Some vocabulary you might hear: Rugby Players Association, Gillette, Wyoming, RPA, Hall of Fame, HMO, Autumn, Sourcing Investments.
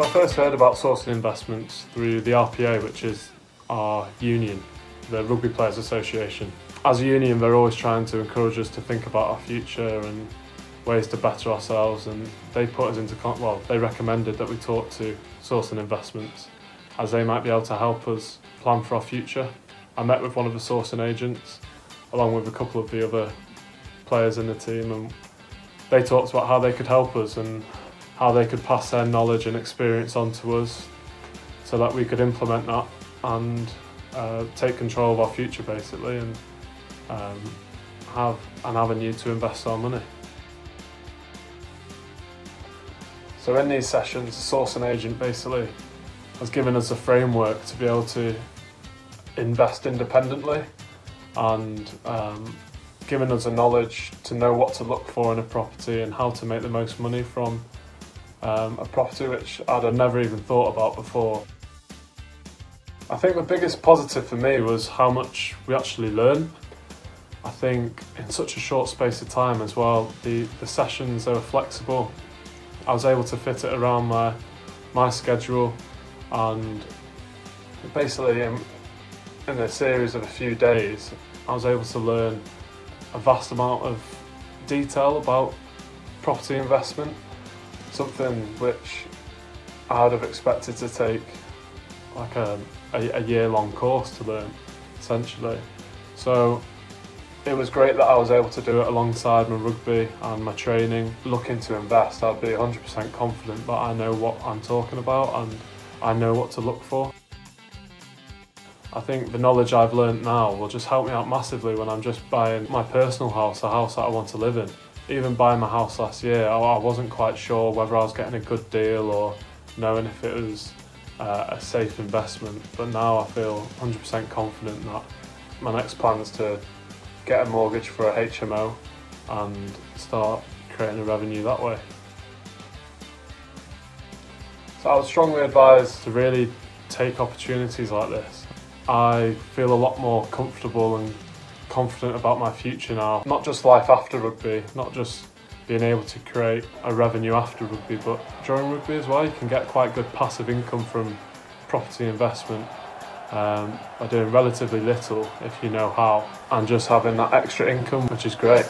So I first heard about Sourcing Investments through the RPA, which is our union, the Rugby Players Association. As a union, they're always trying to encourage us to think about our future and ways to better ourselves, and they put us into, well, they recommended that we talk to Sourcing Investments as they might be able to help us plan for our future. I met with one of the sourcing agents along with a couple of the other players in the team, and they talked about how they could help us and how they could pass their knowledge and experience on to us so that we could implement that and take control of our future basically, and have an avenue to invest our money. So in these sessions, the sourcing agent basically has given us a framework to be able to invest independently and given us a knowledge to know what to look for in a property and how to make the most money from a property, which I'd have never even thought about before. I think the biggest positive for me was how much we actually learn. I think in such a short space of time as well, the sessions, they were flexible. I was able to fit it around my schedule, and basically in a series of a few days I was able to learn a vast amount of detail about property investment, something which I would have expected to take like a year-long course to learn essentially. So it was great that I was able to do it alongside my rugby and my training. Looking to invest, I'd be 100% confident that I know what I'm talking about and I know what to look for. I think the knowledge I've learnt now will just help me out massively when I'm just buying my personal house, a house that I want to live in. Even buying my house last year, I wasn't quite sure whether I was getting a good deal or knowing if it was a safe investment. But now I feel 100% confident that my next plan is to get a mortgage for a HMO and start creating a revenue that way. So I would strongly advise to really take opportunities like this. I feel a lot more comfortable and confident about my future now. Not just life after rugby, not just being able to create a revenue after rugby, but during rugby as well. You can get quite good passive income from property investment. By doing relatively little if you know how, and just having that extra income, which is great.